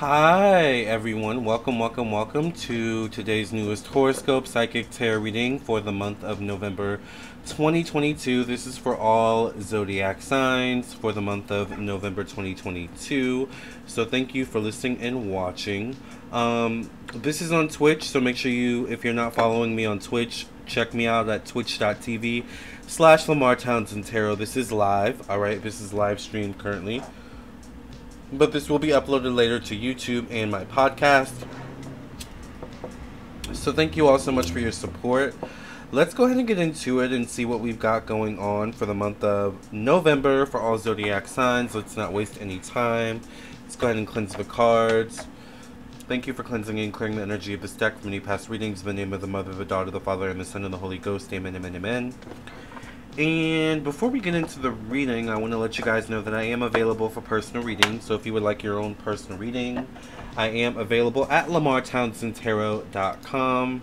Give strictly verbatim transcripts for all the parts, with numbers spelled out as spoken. Hi everyone, welcome, welcome, welcome to today's newest horoscope psychic tarot reading for the month of November twenty twenty-two. This is for all zodiac signs for the month of November twenty twenty-two. So thank you for listening and watching. Um, this is on Twitch, so make sure you, if you're not following me on Twitch, check me out at twitch.tv slash Lamarr Townsend Tarot. This is live, alright? This is live streamed currently. But this will be uploaded later to YouTube and my podcast. So thank you all so much for your support. Let's go ahead and get into it and see what we've got going on for the month of November for all zodiac signs. Let's not waste any time. Let's go ahead and cleanse the cards. Thank you for cleansing and clearing the energy of this deck from any past readings. In the name of the Mother, the Daughter, the Father, and the Son, and the Holy Ghost. Amen, amen, amen. And before we get into the reading, I want to let you guys know that I am available for personal readings. So if you would like your own personal reading, I am available at Lamarr Townsend Tarot dot com.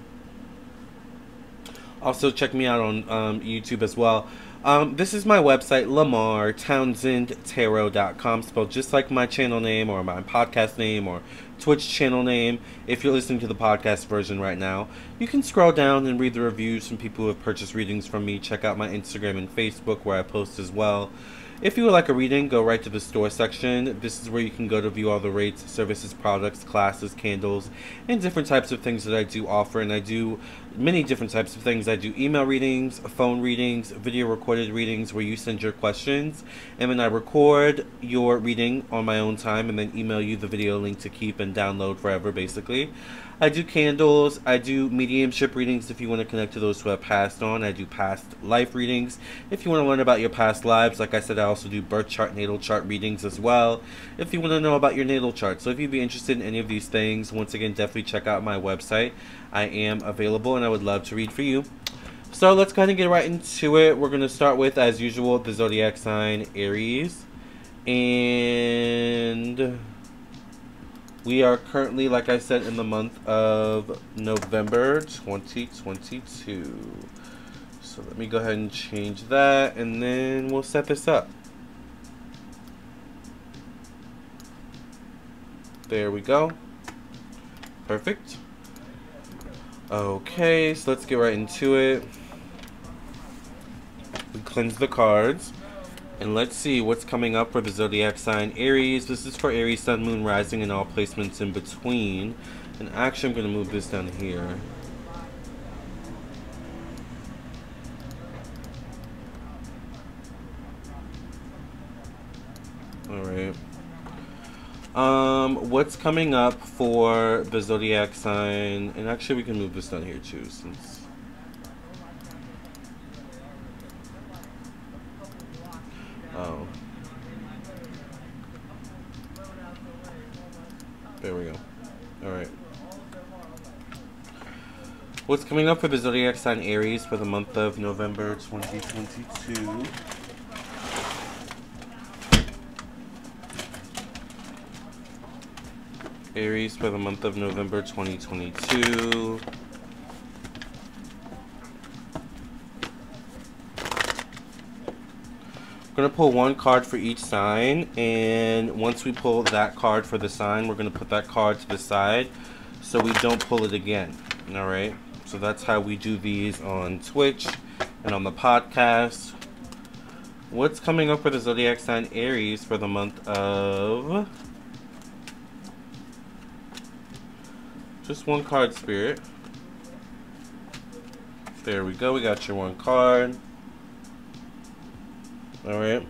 Also, check me out on um, YouTube as well. Um, this is my website, Lamarr Townsend Tarot dot com, spelled just like my channel name or my podcast name or Twitch channel name. If you're listening to the podcast version right now, you can scroll down and read the reviews from people who have purchased readings from me. Check out my Instagram and Facebook where I post as well. If you would like a reading, go right to the store section. This is where you can go to view all the rates, services, products, classes, candles, and different types of things that I do offer. And I do many different types of things. I do email readings, phone readings, video recorded readings where you send your questions. And then I record your reading on my own time and then email you the video link to keep and download forever, basically. I do candles. I do mediumship readings if you want to connect to those who have passed on. I do past life readings if you want to learn about your past lives. Like I said, I also do birth chart, natal chart readings as well if you want to know about your natal chart. So if you'd be interested in any of these things, once again, definitely check out my website. I am available and I would love to read for you. So let's kind of get right into it. We're going to start with, as usual, the zodiac sign Aries. And we are currently, like I said, in the month of November twenty twenty-two. So let me go ahead and change that, and then we'll set this up. There we go. Perfect. Okay, so let's get right into it. We cleanse the cards. And let's see what's coming up for the zodiac sign Aries. This is for Aries, Sun, Moon, Rising, and all placements in between. And actually, I'm going to move this down here. All right. Um, what's coming up for the zodiac sign? And actually, we can move this down here too, since. Oh. There we go. Alright. What's coming up for the zodiac sign Aries for the month of November twenty twenty-two? Aries for the month of November twenty twenty-two. We're going to pull one card for each sign, and once we pull that card for the sign, we're going to put that card to the side so we don't pull it again. All right, so that's how we do these on Twitch and on the podcast. What's coming up for the zodiac sign Aries for the month of, just one card, Spirit. There we go, we got your one card. All right.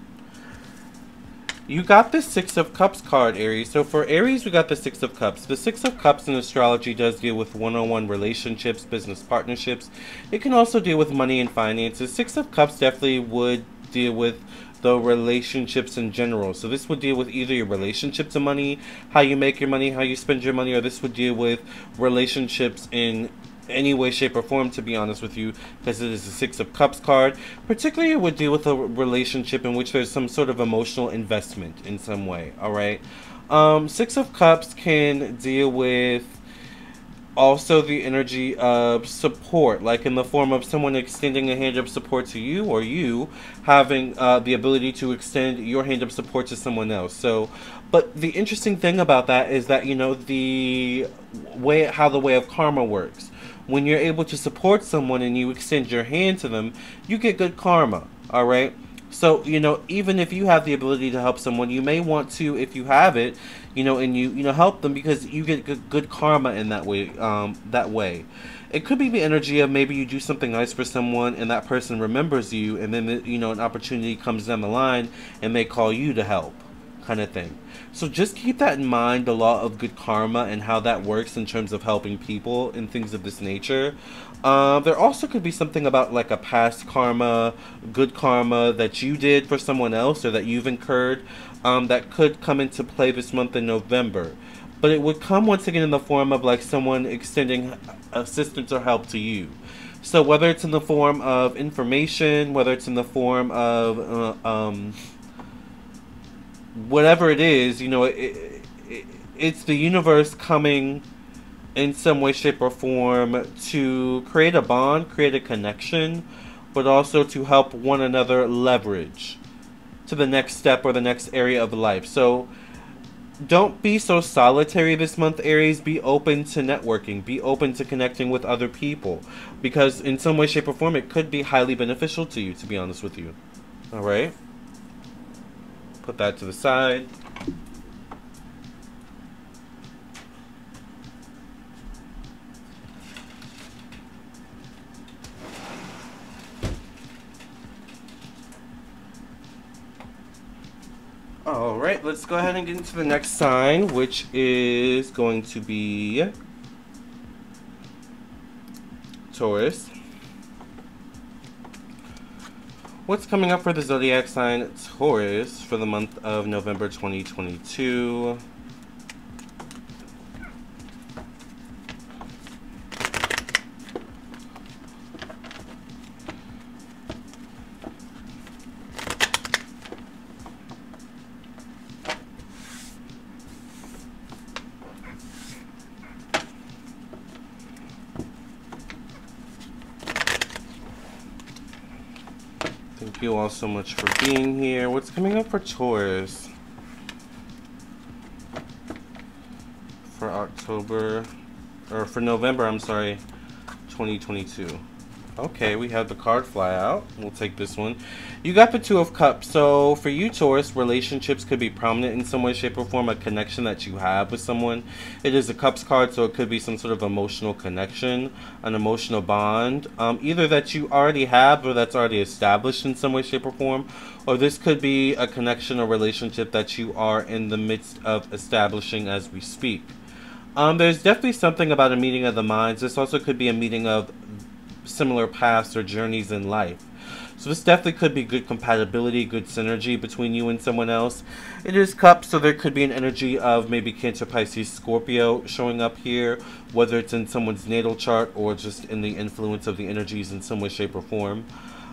You got the Six of Cups card, Aries. So for Aries, we got the Six of Cups. The Six of Cups in astrology does deal with one-on-one relationships, business partnerships. It can also deal with money and finances. Six of Cups definitely would deal with the relationships in general. So this would deal with either your relationship to money, how you make your money, how you spend your money, or this would deal with relationships in any way, shape, or form, to be honest with you, because it is the Six of Cups card. Particularly, it would deal with a relationship in which there's some sort of emotional investment in some way, all right? Um, Six of Cups can deal with also the energy of support, like in the form of someone extending a hand of support to you, or you having uh, the ability to extend your hand of support to someone else. So, but the interesting thing about that is that, you know, the way, how the way of karma works. When you're able to support someone and you extend your hand to them, you get good karma, all right? So, you know, even if you have the ability to help someone, you may want to, if you have it, you know, and you, you know, help them, because you get good, good karma in that way, um, that way. It could be the energy of maybe you do something nice for someone and that person remembers you, and then, you know, an opportunity comes down the line and they call you to help, kind of thing. So just keep that in mind, the law of good karma and how that works in terms of helping people and things of this nature. Uh, there also could be something about like a past karma, good karma that you did for someone else or that you've incurred, um, that could come into play this month in November. But it would come once again in the form of like someone extending assistance or help to you. So whether it's in the form of information, whether it's in the form of uh, um, whatever it is, you know, it, it, it, it's the universe coming in some way, shape, or form to create a bond, create a connection, but also to help one another leverage to the next step or the next area of life. So don't be so solitary this month, Aries. Be open to networking. Be open to connecting with other people, because in some way, shape, or form, it could be highly beneficial to you, to be honest with you. All right? Put that to the side. All right, let's go ahead and get into the next sign, which is going to be Taurus. What's coming up for the zodiac sign Taurus for the month of November twenty twenty-two? Thank you all so much for being here. What's coming up for Taurus for October, or for November, I'm sorry, twenty twenty-two. Okay, we have the card fly out. We'll take this one. You got the Two of Cups. So for you, Taurus, relationships could be prominent in some way, shape, or form, a connection that you have with someone. It is a Cups card, so it could be some sort of emotional connection, an emotional bond, um, either that you already have or that's already established in some way, shape, or form, or this could be a connection or relationship that you are in the midst of establishing as we speak. Um, there's definitely something about a meeting of the minds. This also could be a meeting of similar paths or journeys in life. So this definitely could be good compatibility, good synergy between you and someone else. It is Cups, so there could be an energy of maybe Cancer, Pisces, Scorpio showing up here, whether it's in someone's natal chart or just in the influence of the energies in some way, shape, or form.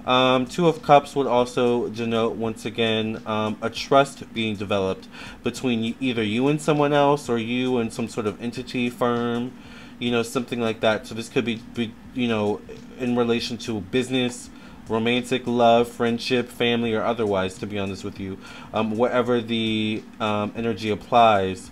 Um, Two of Cups would also denote, once again, um, a trust being developed between either you and someone else, or you and some sort of entity, firm, you know, something like that. So this could be, be, you know, in relation to business, romantic, love, friendship, family, or otherwise, to be honest with you, um, wherever the um, energy applies.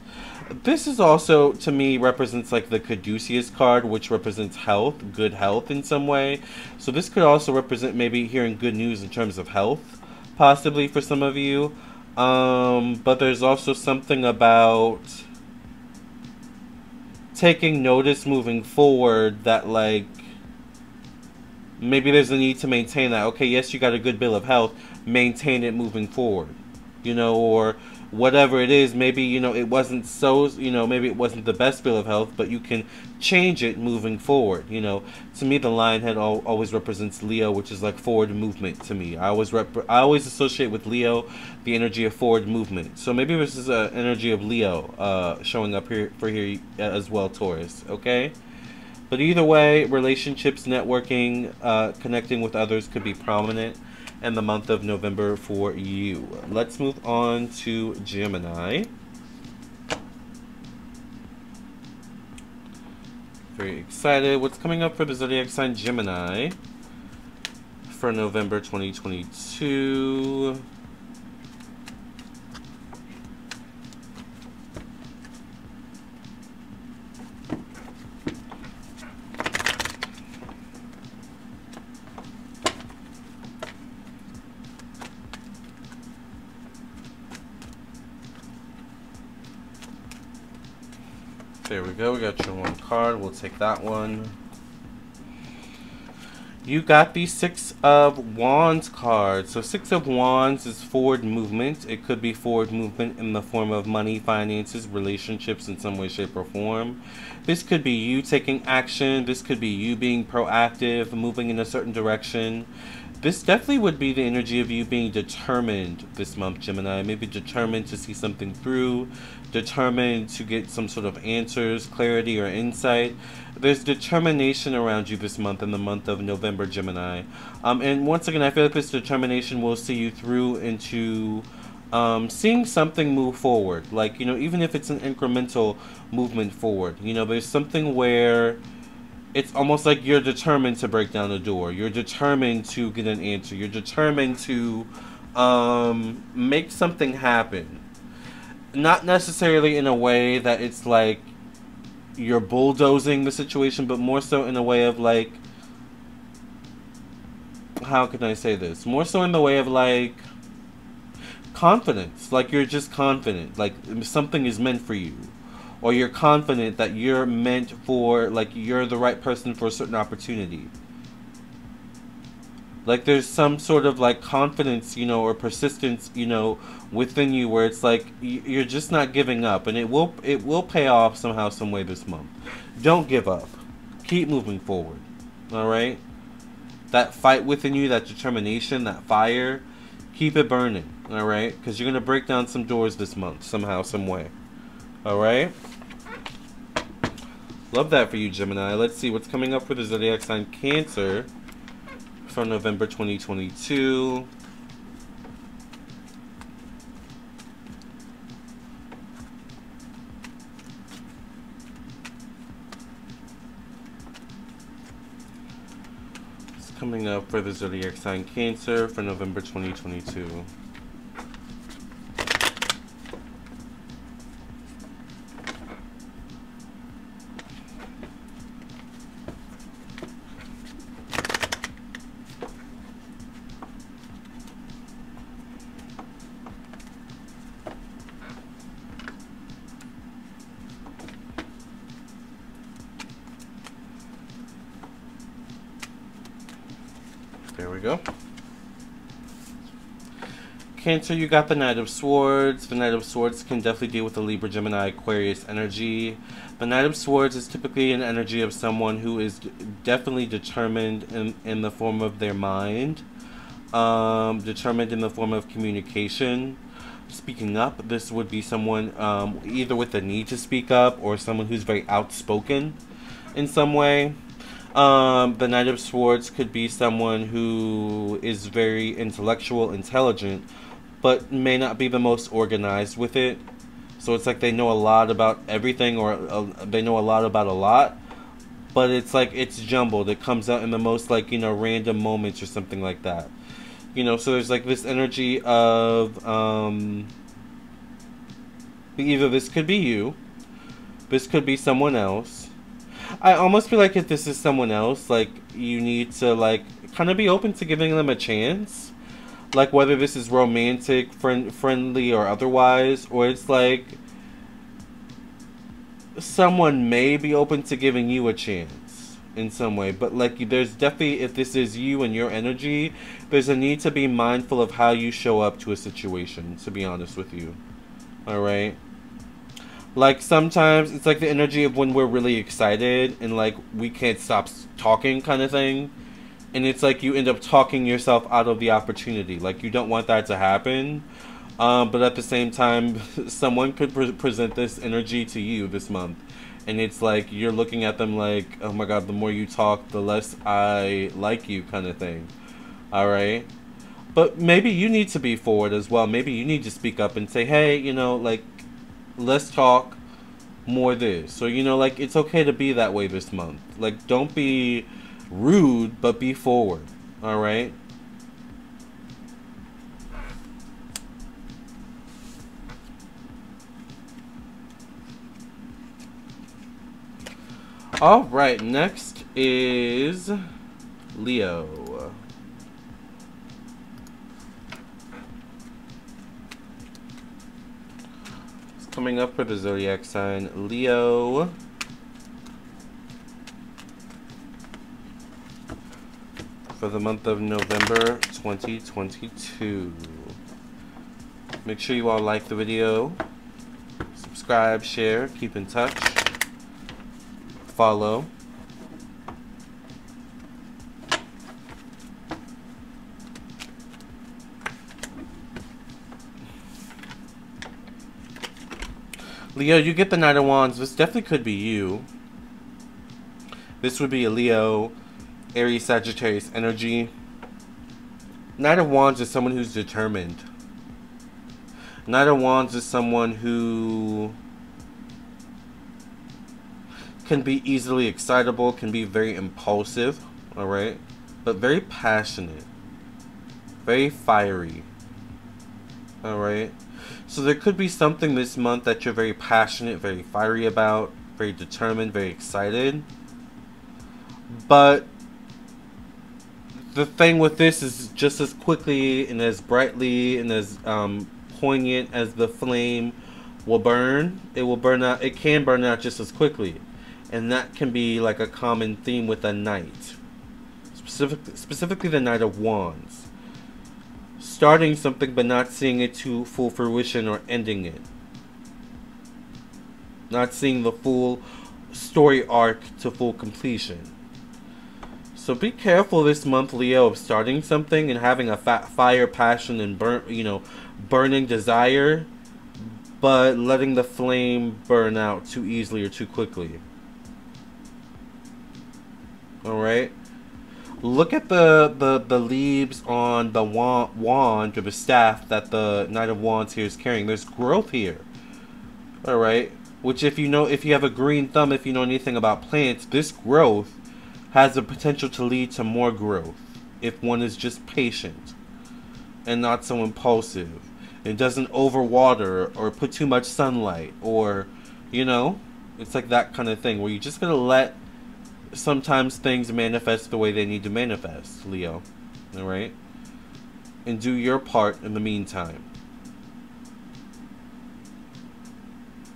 This is also, to me, represents like the Caduceus card, which represents health, good health in some way. So this could also represent maybe hearing good news in terms of health, possibly, for some of you. Um, but there's also something about taking notice moving forward that, like, maybe there's a need to maintain that. Okay, yes, you got a good bill of health, maintain it moving forward, you know, or whatever it is. Maybe, you know, it wasn't so, you know, maybe it wasn't the best bill of health, but you can change it moving forward, you know. To me, the lion head al always represents Leo, which is like forward movement to me. I always rep I always associate with Leo the energy of forward movement. So maybe this is an energy of Leo uh, showing up here for here as well, Taurus, okay? But either way, relationships, networking, uh, connecting with others could be prominent and the month of November for you. Let's move on to Gemini. Very excited. What's coming up for the zodiac sign Gemini for November twenty twenty-two? There we go, we got your one card, we'll take that one. You got the Six of Wands card. So Six of Wands is forward movement. It could be forward movement in the form of money, finances, relationships in some way, shape, or form. This could be you taking action. This could be you being proactive, moving in a certain direction. This definitely would be the energy of you being determined this month, Gemini. Maybe determined to see something through, determined to get some sort of answers, clarity, or insight. There's determination around you this month in the month of November, Gemini. Um, and once again, I feel like this determination will see you through into um, seeing something move forward. Like, you know, even if it's an incremental movement forward, you know, there's something where it's almost like you're determined to break down a door. You're determined to get an answer. You're determined to um, make something happen. Not necessarily in a way that it's like you're bulldozing the situation, but more so in a way of like, how can I say this? More so in the way of like confidence. Like you're just confident. Like something is meant for you. Or you're confident that you're meant for, like, you're the right person for a certain opportunity. Like, there's some sort of, like, confidence, you know, or persistence, you know, within you where it's like, you're just not giving up. And it will, it will pay off somehow, some way this month. Don't give up. Keep moving forward. All right? That fight within you, that determination, that fire, keep it burning. All right? Because you're going to break down some doors this month, somehow, some way. All right? Love that for you, Gemini. Let's see what's coming up for the zodiac sign Cancer for November twenty twenty-two. What's coming up for the zodiac sign Cancer for November twenty twenty-two? There we go. Cancer, you got the Knight of Swords. The Knight of Swords can definitely deal with the Libra, Gemini, Aquarius energy. The Knight of Swords is typically an energy of someone who is definitely determined in, in the form of their mind. Um, determined in the form of communication. Speaking up, this would be someone um, either with the need to speak up or someone who's very outspoken in some way. Um, the Knight of Swords could be someone who is very intellectual, intelligent, but may not be the most organized with it. So it's like they know a lot about everything, or uh, they know a lot about a lot, but it's like it's jumbled. It comes out in the most, like, you know, random moments or something like that. You know, so there's like this energy of, um, either this could be you, this could be someone else. I almost feel like if this is someone else, like, you need to, like, kind of be open to giving them a chance. Like, whether this is romantic, friend friendly, or otherwise, or it's like someone may be open to giving you a chance in some way. But, like, there's definitely, if this is you and your energy, there's a need to be mindful of how you show up to a situation, to be honest with you. All right? Like, sometimes it's like the energy of when we're really excited and, like, we can't stop talking kind of thing. And it's like you end up talking yourself out of the opportunity. Like, you don't want that to happen. Um, but at the same time, someone could pre present this energy to you this month. And it's like you're looking at them like, oh, my God, the more you talk, the less I like you kind of thing. All right. But maybe you need to be forward as well. Maybe you need to speak up and say, hey, you know, like, let's talk. more this. So, you know, like, it's okay to be that way this month. Like, don't be rude, but be forward. All right? All right, next is Leo. It's coming up for the zodiac sign, Leo. For the month of November twenty twenty-two. Make sure you all like the video, subscribe, share, keep in touch. Follow. Leo, you get the Knight of Wands. This definitely could be you. This would be a Leo, Aries, Sagittarius energy. Knight of Wands is someone who's determined. Knight of Wands is someone who can be easily excitable, can be very impulsive, all right, but very passionate, very fiery, all right. So there could be something this month that you're very passionate, very fiery about, very determined, very excited. But the thing with this is, just as quickly and as brightly and as um, poignant as the flame will burn, it will burn out. It can burn out just as quickly. And that can be like a common theme with a knight, specific, specifically the Knight of Wands. Starting something but not seeing it to full fruition, or ending it. Not seeing the full story arc to full completion. So be careful this month, Leo, of starting something and having a fat fire, passion, and burn, you know, burning desire, but letting the flame burn out too easily or too quickly. All right, look at the, the, the leaves on the wand, wand or the staff that the Knight of Wands here is carrying. There's growth here. All right, which if you know, if you have a green thumb, if you know anything about plants, this growth has the potential to lead to more growth if one is just patient and not so impulsive and doesn't overwater or put too much sunlight, or, you know, it's like that kind of thing where you're just going to let sometimes things manifest the way they need to manifest, Leo. All right? And do your part in the meantime.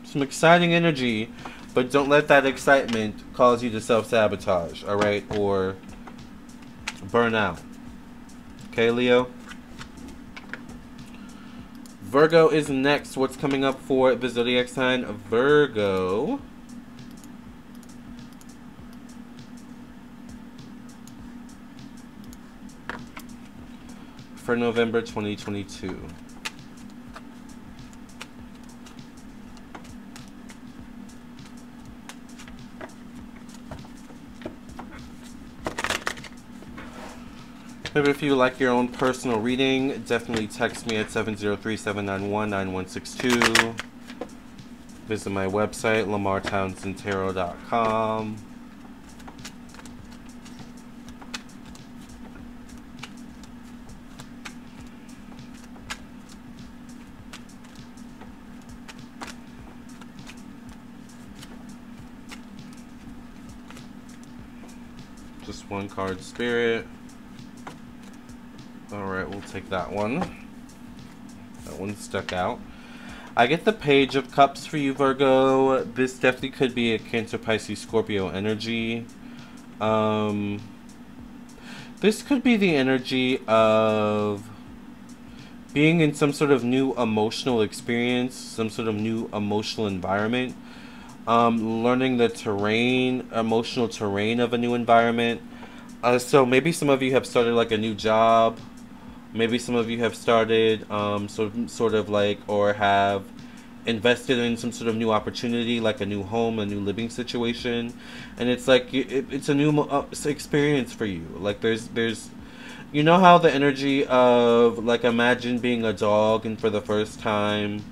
Some exciting energy, but don't let that excitement cause you to self-sabotage, all right? Or burn out. Okay, Leo? Virgo is next. What's coming up for the zodiac sign of Virgo? For November twenty twenty-two. Maybe if you like your own personal reading, definitely text me at seven zero three, seven nine one, nine one six two. Visit my website, Lamarr Townsend Tarot dot com. Just one card, Spirit. All right, we'll take that one. That one stuck out. I get the Page of Cups for you, Virgo. This definitely could be a Cancer, Pisces, Scorpio energy. Um, this could be the energy of being in some sort of new emotional experience, some sort of new emotional environment. Um, learning the terrain, emotional terrain of a new environment. Uh, so maybe some of you have started like a new job. Maybe some of you have started um, sort, sort of like, or have invested in some sort of new opportunity, like a new home, a new living situation. And it's like, it, it's a new experience for you. Like there's, there's, you know how the energy of like, imagine being a dog and for the first time,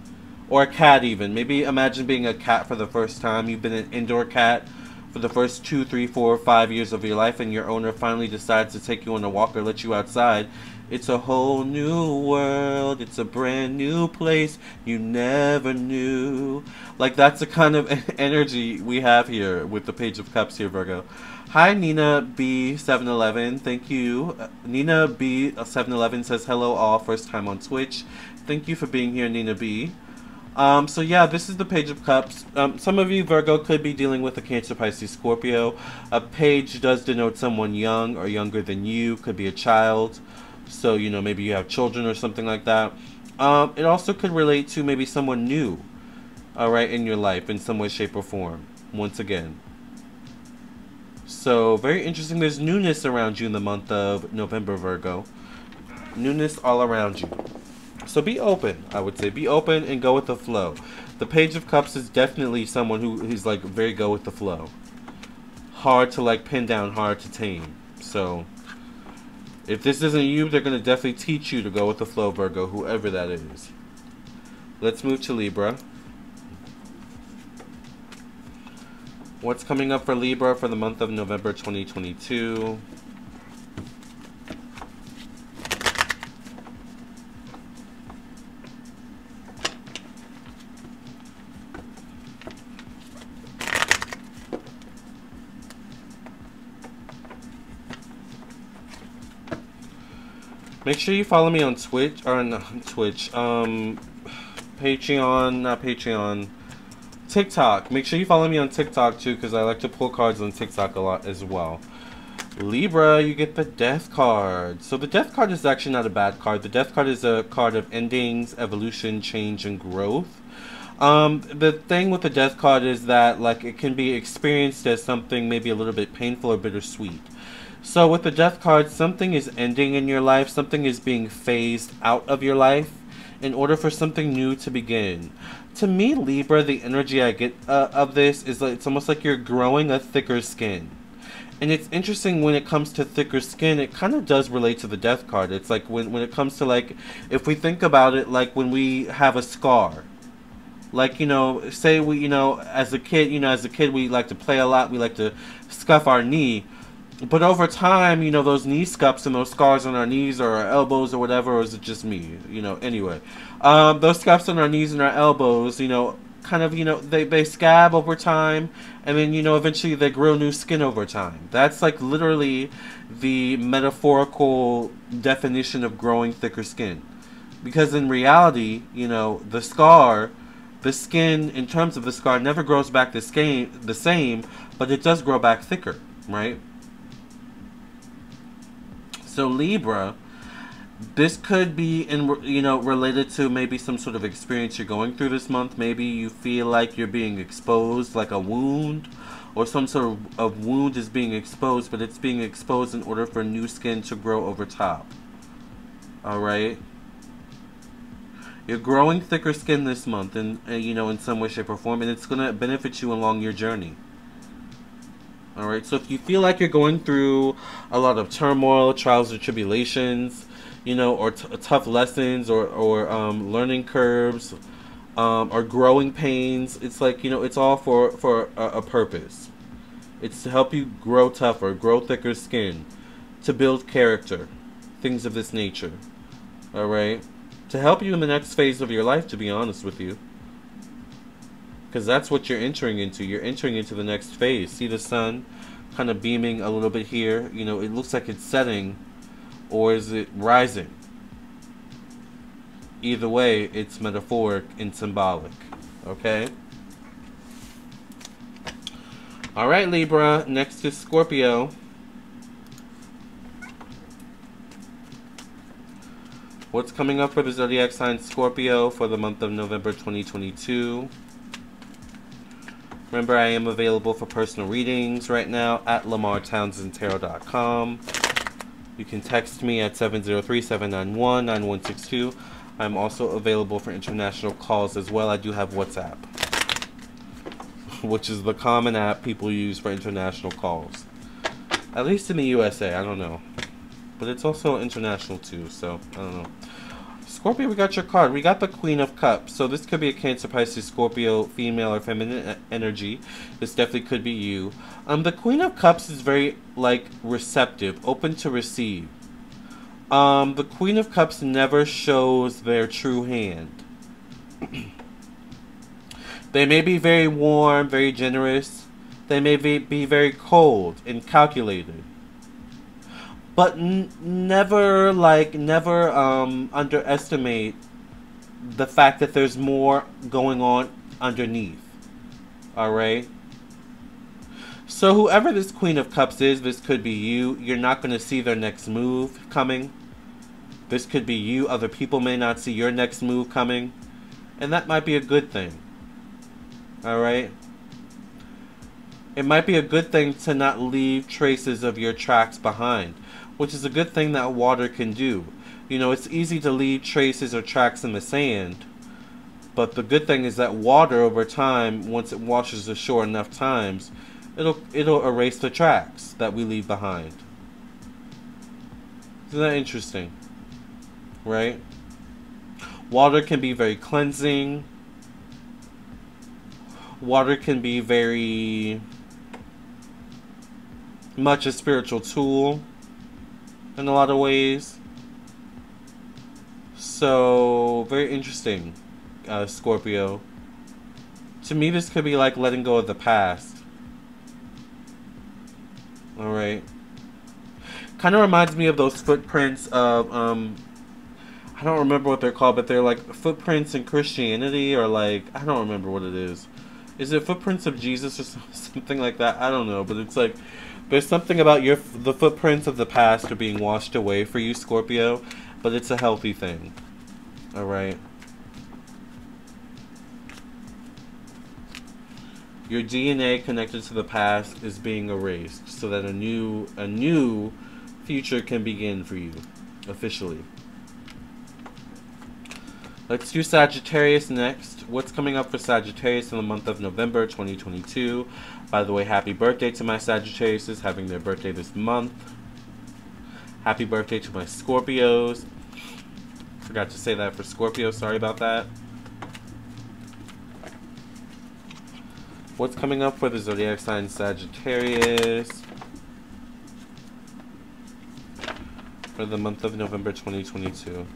or a cat even. Maybe imagine being a cat for the first time. You've been an indoor cat for the first two, three, four, five years of your life, and your owner finally decides to take you on a walk or let you outside. It's a whole new world. It's a brand new place you never knew. Like, that's the kind of energy we have here with the Page of Cups here, Virgo. Hi, Nina B seven eleven. Thank you. Nina B seven eleven says, hello all, first time on Twitch. Thank you for being here, Nina B. Um, so yeah, this is the Page of Cups. Um, some of you, Virgo, could be dealing with a Cancer, Pisces, Scorpio. A page does denote someone young or younger than you. Could be a child. So, you know, maybe you have children or something like that. Um, it also could relate to maybe someone new, all right, in your life in some way, shape, or form, once again. So, very interesting. There's newness around you in the month of November, Virgo. Newness all around you. So, be open, I would say. Be open and go with the flow. The Page of Cups is definitely someone who, who's, like, very go with the flow. Hard to, like, pin down, hard to tame. So, if this isn't you, they're going to definitely teach you to go with the flow, Virgo, whoever that is. Let's move to Libra. What's coming up for Libra for the month of November twenty twenty-two? Make sure you follow me on Twitch, or on Twitch, um, Patreon, not Patreon, TikTok. Make sure you follow me on TikTok too, because I like to pull cards on TikTok a lot as well. Libra, you get the Death card. So the Death card is actually not a bad card. The Death card is a card of endings, evolution, change, and growth. Um, the thing with the Death card is that, like, it can be experienced as something maybe a little bit painful or bittersweet. So with the Death card, something is ending in your life, something is being phased out of your life in order for something new to begin. To me, Libra, the energy I get uh, of this is like, it's almost like you're growing a thicker skin. And it's interesting when it comes to thicker skin, it kind of does relate to the Death card. It's like when, when it comes to, like, if we think about it, like when we have a scar. Like, you know, say we, you know, as a kid, you know, as a kid, we like to play a lot. We like to scuff our knee. But over time, you know, those knee scuffs and those scars on our knees or our elbows or whatever, or is it just me? You know, anyway. Um, those scuffs on our knees and our elbows, you know, kind of, you know, they, they scab over time. And then, you know, eventually they grow new skin over time. That's like literally the metaphorical definition of growing thicker skin. Because in reality, you know, the scar, the skin in terms of the scar never grows back the same, the same, but it does grow back thicker, right? So Libra, this could be, in, you know, related to maybe some sort of experience you're going through this month. Maybe you feel like you're being exposed, like a wound, or some sort of, of wound is being exposed, but it's being exposed in order for new skin to grow over top. All right? You're growing thicker skin this month, and, you know, in some way, shape, or form, and it's going to benefit you along your journey. Alright, so if you feel like you're going through a lot of turmoil, trials or tribulations, you know, or t tough lessons or, or um, learning curves um, or growing pains, it's like, you know, it's all for, for a, a purpose. It's to help you grow tougher, grow thicker skin, to build character, things of this nature. Alright, to help you in the next phase of your life, to be honest with you. Because that's what you're entering into. You're entering into the next phase. See the sun kind of beaming a little bit here. You know, it looks like it's setting, or is it rising? Either way, it's metaphoric and symbolic. Okay? All right, Libra. Next is Scorpio. What's coming up for the zodiac sign Scorpio for the month of November twenty twenty-two? Remember, I am available for personal readings right now at Lamarr Townsend Tarot dot com. You can text me at seven zero three, seven nine one, nine one six two. I'm also available for international calls as well. I do have WhatsApp, which is the common app people use for international calls. At least in the U S A, I don't know. But it's also international too, so I don't know. Scorpio, we got your card. We got the Queen of Cups. So this could be a Cancer, Pisces, Scorpio, female or feminine energy. This definitely could be you. Um, the Queen of Cups is very, like, receptive, open to receive. Um, the Queen of Cups never shows their true hand. They may be very warm, very generous. They may be, be very cold and calculated. But n never, like, never um, underestimate the fact that there's more going on underneath. Alright? So whoever this Queen of Cups is, this could be you. You're not going to see their next move coming. This could be you. Other people may not see your next move coming. And that might be a good thing. Alright? It might be a good thing to not leave traces of your tracks behind, which is a good thing that water can do. You know, it's easy to leave traces or tracks in the sand, but the good thing is that water over time, once it washes the shore enough times, it'll it'll erase the tracks that we leave behind. Isn't that interesting? Right? Water can be very cleansing. Water can be very much a spiritual tool in a lot of ways. So, very interesting, uh, Scorpio. To me, this could be like letting go of the past. Alright. Kind of reminds me of those footprints of, um, I don't remember what they're called, but they're like footprints in Christianity, or like, I don't remember what it is. Is it Footprints of Jesus or something like that? I don't know, but it's like, there's something about your the footprints of the past are being washed away for you, Scorpio, but it's a healthy thing. All right. Your D N A connected to the past is being erased so that a new a new future can begin for you officially. Let's do Sagittarius next. What's coming up for Sagittarius in the month of November twenty twenty-two? By the way, happy birthday to my Sagittarius is having their birthday this month. Happy birthday to my Scorpios. Forgot to say that for Scorpio. Sorry about that. What's coming up for the zodiac sign Sagittarius for the month of November twenty twenty-two?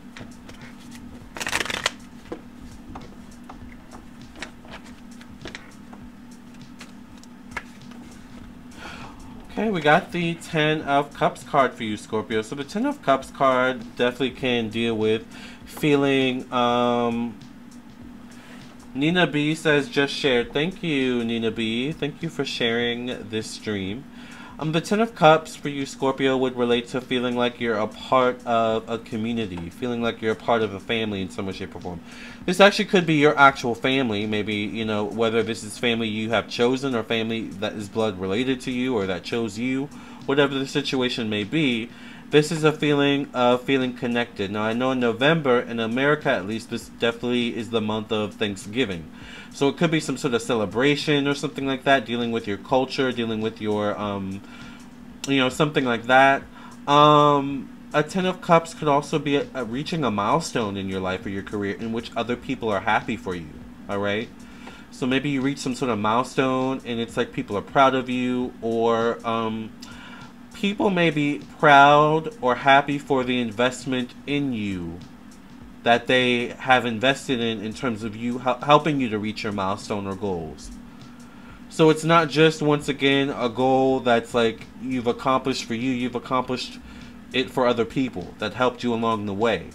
Okay, we got the Ten of Cups card for you, Scorpio. So the Ten of Cups card definitely can deal with feeling. Um, Nina B says, just shared. Thank you, Nina B. Thank you for sharing this stream. Um, the Ten of Cups for you, Scorpio, would relate to feeling like you're a part of a community, feeling like you're a part of a family in some way, shape, or form. This actually could be your actual family. Maybe, you know, whether this is family you have chosen or family that is blood related to you or that chose you, whatever the situation may be, this is a feeling of feeling connected. Now, I know in November, in America at least, this definitely is the month of Thanksgiving. So it could be some sort of celebration or something like that, dealing with your culture, dealing with your, um, you know, something like that. Um... A Ten of Cups could also be a, a reaching a milestone in your life or your career in which other people are happy for you, all right? So maybe you reach some sort of milestone and it's like people are proud of you, or um, people may be proud or happy for the investment in you that they have invested in in terms of you helping you to reach your milestone or goals. So it's not just, once again, a goal that's like you've accomplished for you, you've accomplished it for other people that helped you along the way.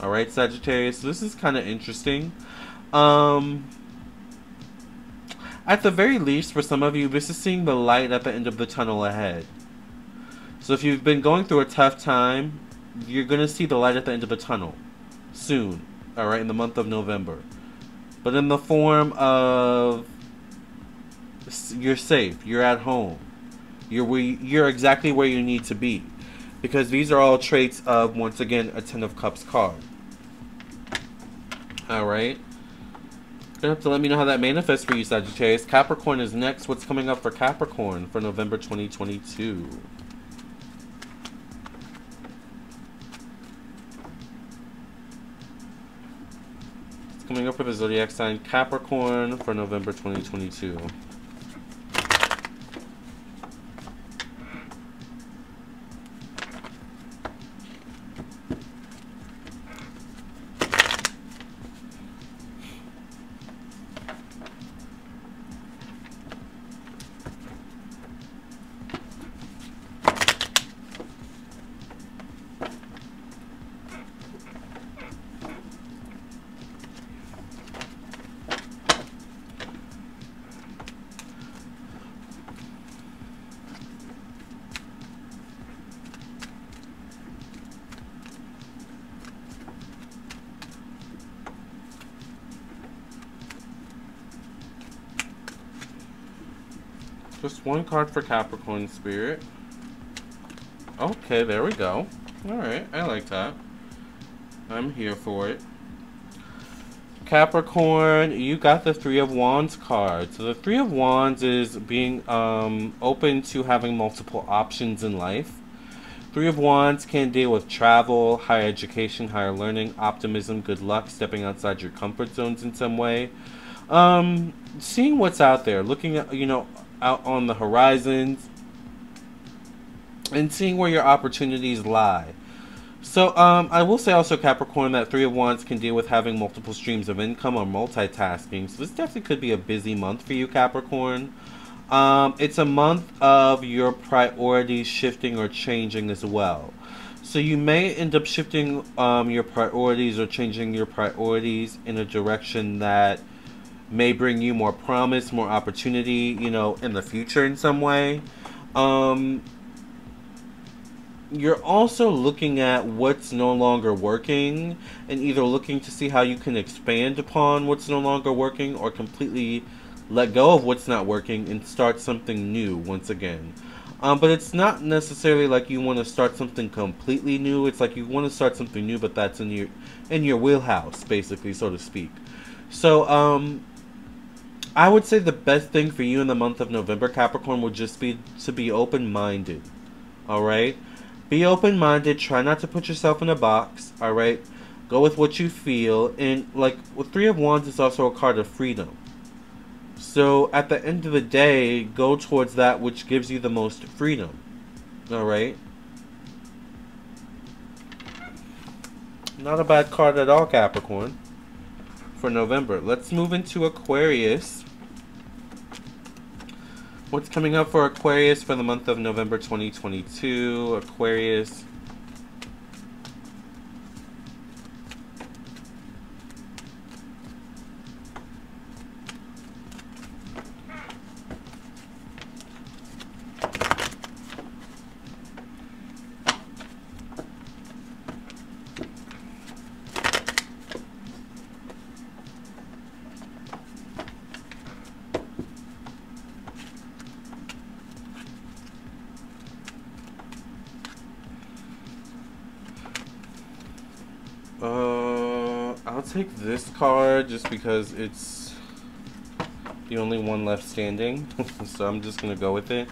All right, Sagittarius, so this is kind of interesting. Um, at the very least, for some of you, this is seeing the light at the end of the tunnel ahead. So if you've been going through a tough time, you're going to see the light at the end of the tunnel soon, all right, in the month of November. But in the form of you're safe, you're at home, you're, where you, you're exactly where you need to be. Because these are all traits of, once again, a Ten of Cups card. Alright. You're going to have to let me know how that manifests for you, Sagittarius. Capricorn is next. What's coming up for Capricorn for November twenty twenty-two? coming up for the zodiac sign Capricorn for November twenty twenty-two. Just one card for Capricorn Spirit. Okay, there we go. Alright, I like that. I'm here for it. Capricorn, you got the Three of Wands card. So the Three of Wands is being um, open to having multiple options in life. Three of Wands can deal with travel, higher education, higher learning, optimism, good luck, stepping outside your comfort zones in some way. Um, seeing what's out there, looking at, you know, out on the horizons and seeing where your opportunities lie. So um, I will say also, Capricorn, that Three of Wands can deal with having multiple streams of income or multitasking. So this definitely could be a busy month for you, Capricorn. Um, it's a month of your priorities shifting or changing as well. So you may end up shifting um, your priorities or changing your priorities in a direction that may bring you more promise, more opportunity, you know, in the future in some way. Um, you're also looking at what's no longer working and either looking to see how you can expand upon what's no longer working or completely let go of what's not working and start something new once again. Um, but it's not necessarily like you want to start something completely new. It's like you want to start something new, but that's in your, in your wheelhouse, basically, so to speak. So, um, I would say the best thing for you in the month of November, Capricorn, would just be to be open-minded, all right? Be open-minded. Try not to put yourself in a box, all right? Go with what you feel. And, like, with Three of Wands, it's also a card of freedom. So, at the end of the day, go towards that which gives you the most freedom, all right? Not a bad card at all, Capricorn, for November. Let's move into Aquarius. What's coming up for Aquarius for the month of November twenty twenty-two? Aquarius. Uh, I'll take this card just because it's the only one left standing, so I'm just going to go with it.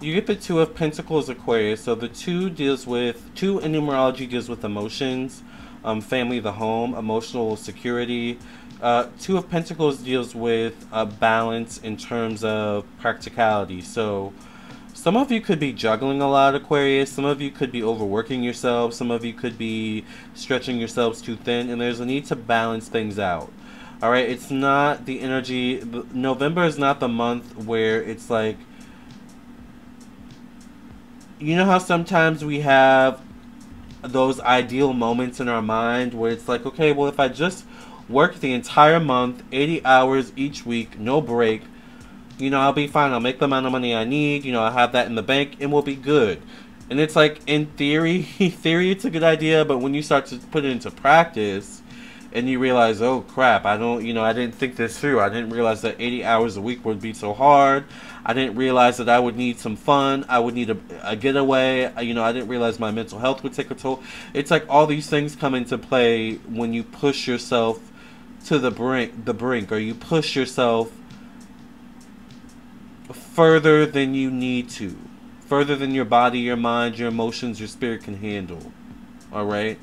You get the Two of Pentacles, Aquarius. So the two deals with, two in numerology deals with emotions, um, family, the home, emotional security. Uh, Two of Pentacles deals with a balance in terms of practicality. So some of you could be juggling a lot, Aquarius. Some of you could be overworking yourselves. Some of you could be stretching yourselves too thin. And there's a need to balance things out. All right? It's not the energy. November is not the month where it's like, you know how sometimes we have those ideal moments in our mind where it's like, okay, well, if I just work the entire month, eighty hours each week, no break, you know, I'll be fine. I'll make the amount of money I need. You know, I'll have that in the bank and we'll be good. And it's like, in theory, theory, it's a good idea. But when you start to put it into practice and you realize, oh, crap, I don't, you know, I didn't think this through. I didn't realize that eighty hours a week would be so hard. I didn't realize that I would need some fun. I would need a, a getaway. You know, I didn't realize my mental health would take a toll. It's like all these things come into play when you push yourself to the brink, the brink, or you push yourself further than you need to, further than your body, your mind, your emotions, your spirit can handle. All right?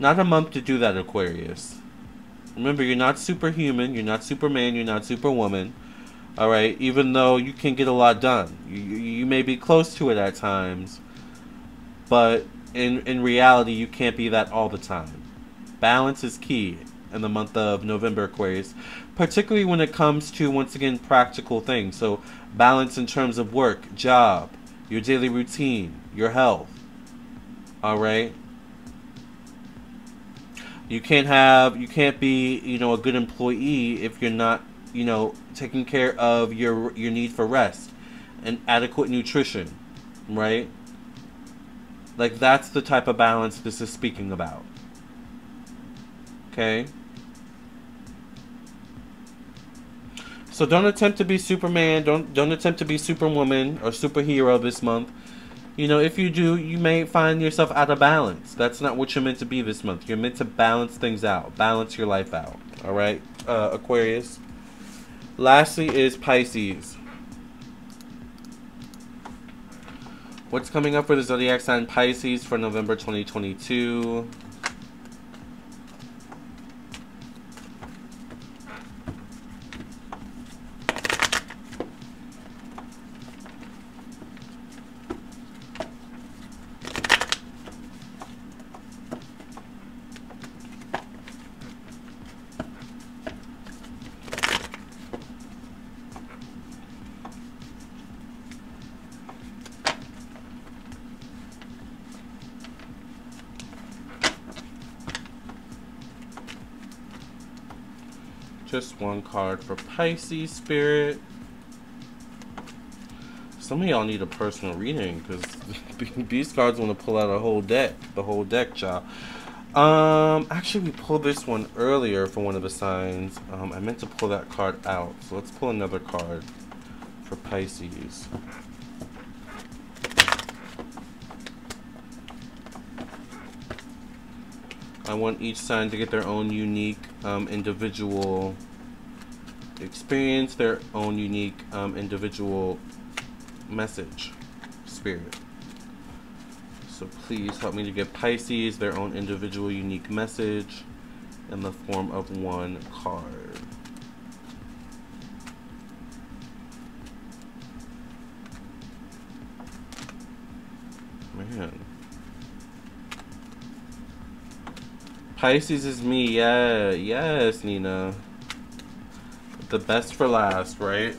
Not a month to do that, Aquarius. Remember, you're not superhuman, you're not Superman, you're not Superwoman. All right, even though you can get a lot done, you, you may be close to it at times, but in in reality, you can't be that all the time. Balance is key in the month of November, Aquarius, particularly when it comes to, once again, practical things. So balance in terms of work, job, your daily routine, your health. All right. You can't have, you can't be, you know, a good employee if you're not, you know, taking care of your your need for rest and adequate nutrition, right? Like, that's the type of balance this is speaking about. Okay? So don't attempt to be Superman, don't don't attempt to be Superwoman or superhero this month. You know, if you do, you may find yourself out of balance. That's not what you're meant to be this month. You're meant to balance things out. Balance your life out. All right, uh, Aquarius. Lastly is Pisces. What's coming up for the zodiac sign Pisces for November twenty twenty-two? Just one card for Pisces spirit. Some of y'all need a personal reading because these cards want to pull out a whole deck, the whole deck, y'all. Um, actually, we pulled this one earlier for one of the signs. Um, I meant to pull that card out, so let's pull another card for Pisces. I want each sign to get their own unique um, individual experience, their own unique um, individual message, spirit. So please help me to give Pisces their own individual unique message in the form of one card. Man. Pisces is me, yeah, yes, Nina. The best for last, right?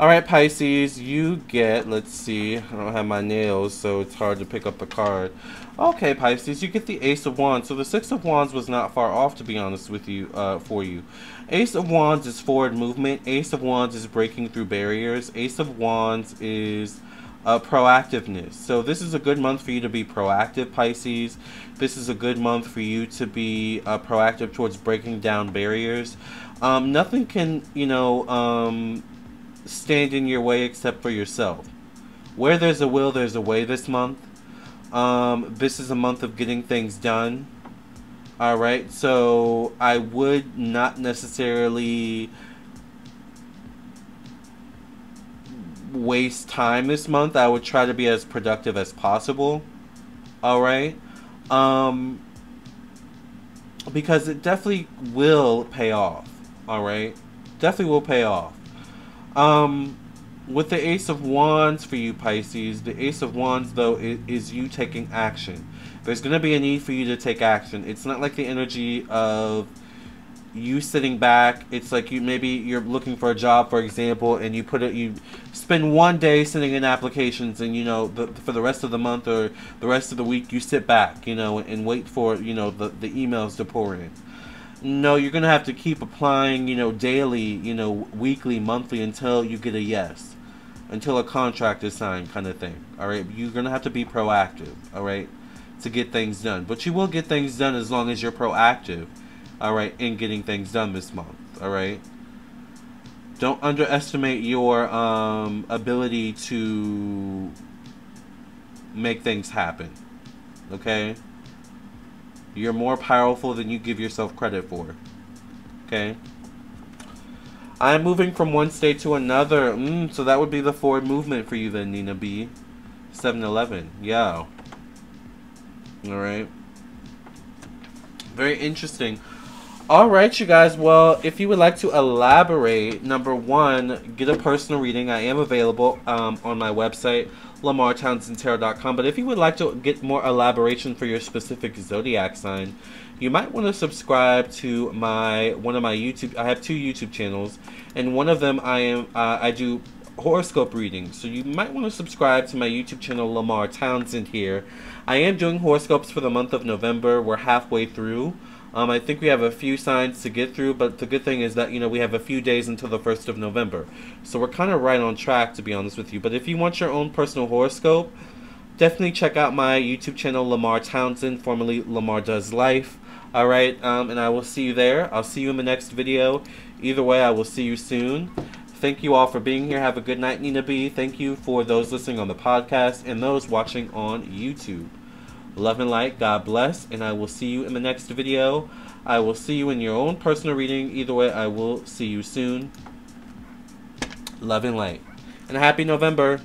All right, Pisces, you get, let's see, I don't have my nails, so it's hard to pick up the card. Okay, Pisces, you get the Ace of Wands. So the Six of Wands was not far off, to be honest with you, uh, for you. Ace of Wands is forward movement. Ace of Wands is breaking through barriers. Ace of Wands is... Uh, proactiveness. So this is a good month for you to be proactive, Pisces. This is a good month for you to be uh, proactive towards breaking down barriers. Um, nothing can, you know, um, stand in your way except for yourself. Where there's a will, there's a way this month. Um, this is a month of getting things done. All right. So I would not necessarily... waste time this month. I would try to be as productive as possible. All right. Um, because it definitely will pay off. All right. Definitely will pay off. Um, with the Ace of Wands for you, Pisces, the Ace of Wands, though, is, is you taking action. There's going to be a need for you to take action. It's not like the energy of you sitting back. It's like you maybe you're looking for a job, for example, and you put it, you spend one day sending in applications, and you know the, for the rest of the month or the rest of the week you sit back, you know, and wait for, you know, the, the emails to pour in. No, you're gonna have to keep applying, you know, daily, you know, weekly, monthly, until you get a yes, until a contract is signed, kind of thing. All right, you're gonna have to be proactive, all right, to get things done. But you will get things done as long as you're proactive. All right, in getting things done this month. All right, don't underestimate your um, ability to make things happen. Okay, you're more powerful than you give yourself credit for. Okay, I'm moving from one state to another. Mm, so that would be the forward movement for you then, Nina B. seven eleven. Yeah. All right. Very interesting. All right, you guys. Well, if you would like to elaborate, number one, get a personal reading. I am available um, on my website, Lamarr Townsend Tarot dot com. But if you would like to get more elaboration for your specific zodiac sign, you might want to subscribe to my one of my YouTube. I have two YouTube channels, and one of them I am uh, I do horoscope readings. So you might want to subscribe to my YouTube channel, Lamarr Townsend. Here, I am doing horoscopes for the month of November. We're halfway through. Um, I think we have a few signs to get through, but the good thing is that, you know, we have a few days until the first of November. So we're kind of right on track, to be honest with you. But if you want your own personal horoscope, definitely check out my YouTube channel, Lamarr Townsend, formerly Lamarr Does Life. All right, um, and I will see you there. I'll see you in the next video. Either way, I will see you soon. Thank you all for being here. Have a good night, Nina B. Thank you for those listening on the podcast and those watching on YouTube. Love and light, God bless, and I will see you in the next video. I will see you in your own personal reading. Either way, I will see you soon. Love and light. And happy November.